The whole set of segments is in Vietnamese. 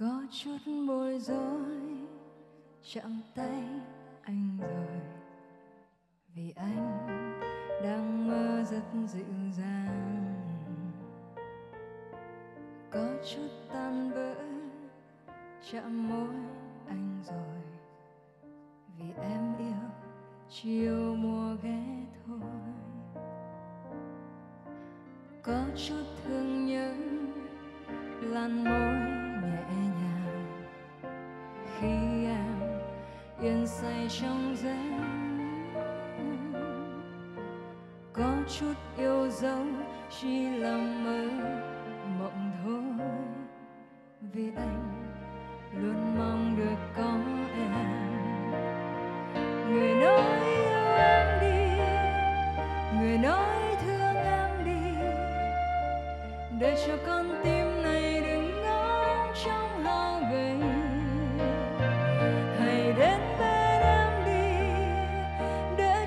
Có chút bối rối, chạm tay anh rồi, vì anh đang mơ rất dịu dàng. Có chút tan vỡ, chạm môi anh rồi, vì em yêu chiều mùa ghé thôi. Có chút thương nhớ, lan môi nhẹ nhàng khi em yên say trong giấc. Có chút yêu dấu chỉ là mơ mộng thôi, vì anh luôn mong được có em. Người nói yêu em đi, người nói thương em đi, để cho con tim này đừng ngóng trong hao gầy. Hãy đến bên em đi, để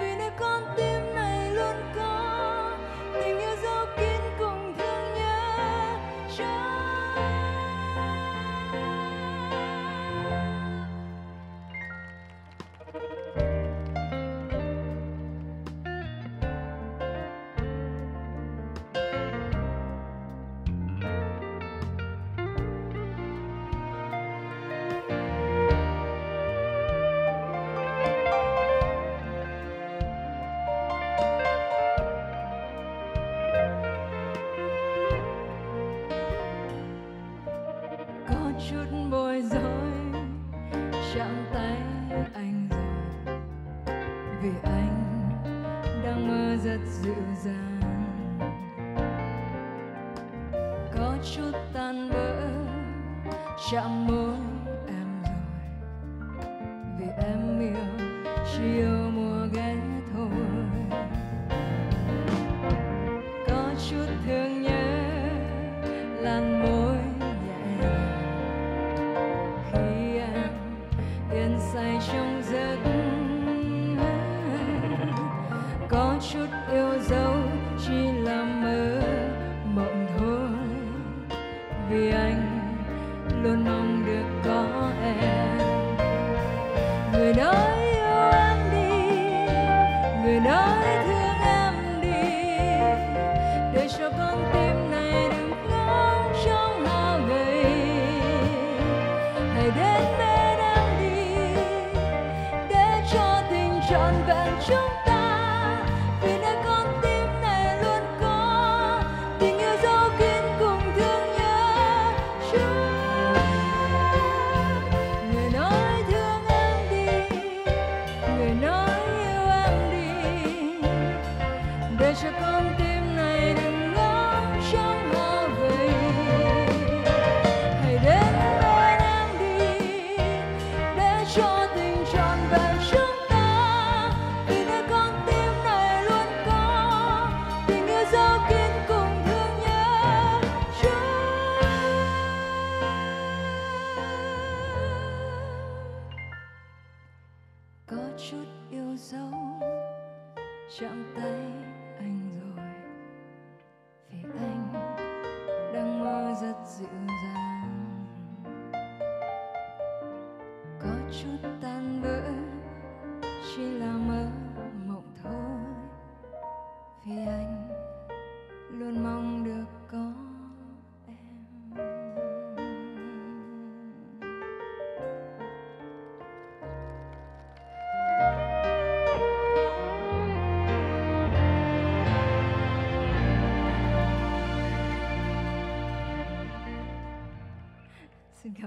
vì nơi con tim này luôn có tình yêu dấu kín cùng thương nhớ cho. Chạm môi em rồi, vì em yêu chiều mùa ghé thôi. Có chút thương nhớ, làn môi nhẹ nhàng khi em yên say trong giấc. Có chút yêu dấu chỉ là mơ mộng thôi, vì anh luôn mong được có em. Người nói yêu em đi, người nói thương em đi, để cho con tim này đừng ngóng trong hao gầy. Hãy đến bên em đi, để cho tình trọn vẹn chúng ta.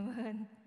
Cảm ơn.